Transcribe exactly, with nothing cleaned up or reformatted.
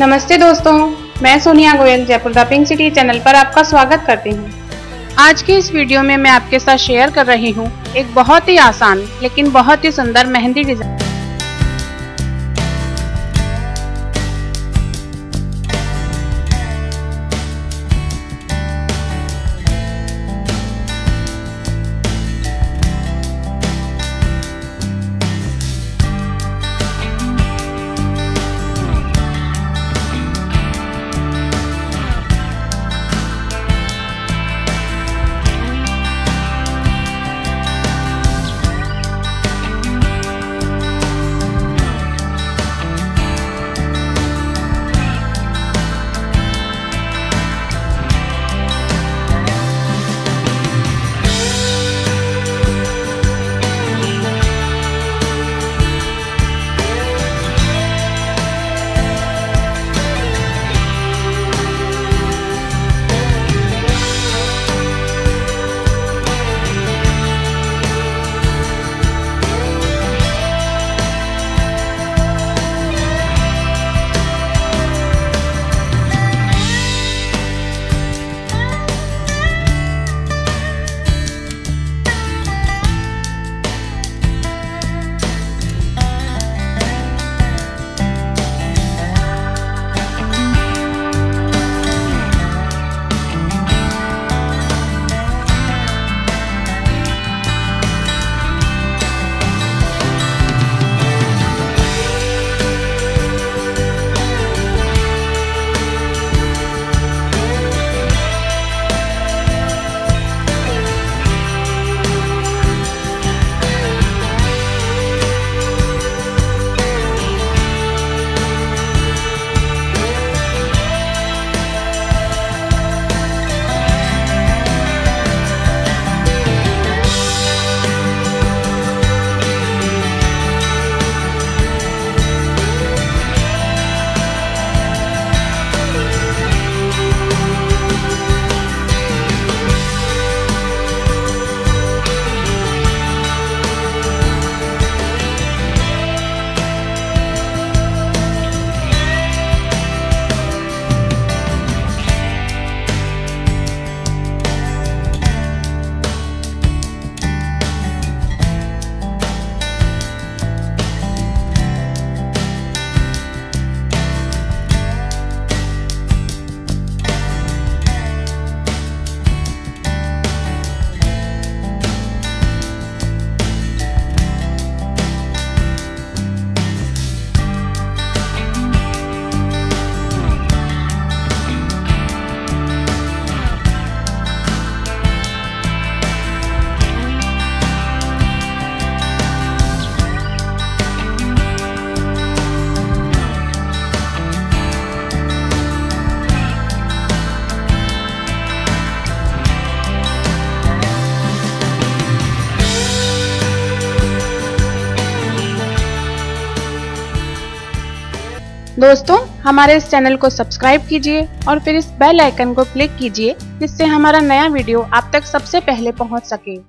नमस्ते दोस्तों, मैं Sonia Goyal Jaipur the pink city channel पर आपका स्वागत करती हूँ। आज की इस वीडियो में मैं आपके साथ शेयर कर रही हूँ एक बहुत ही आसान लेकिन बहुत ही सुंदर मेहंदी डिजाइन। दोस्तों, हमारे इस चैनल को सब्सक्राइब कीजिए और फिर इस बेल आइकन को क्लिक कीजिए जिससे हमारा नया वीडियो आप तक सबसे पहले पहुंच सके।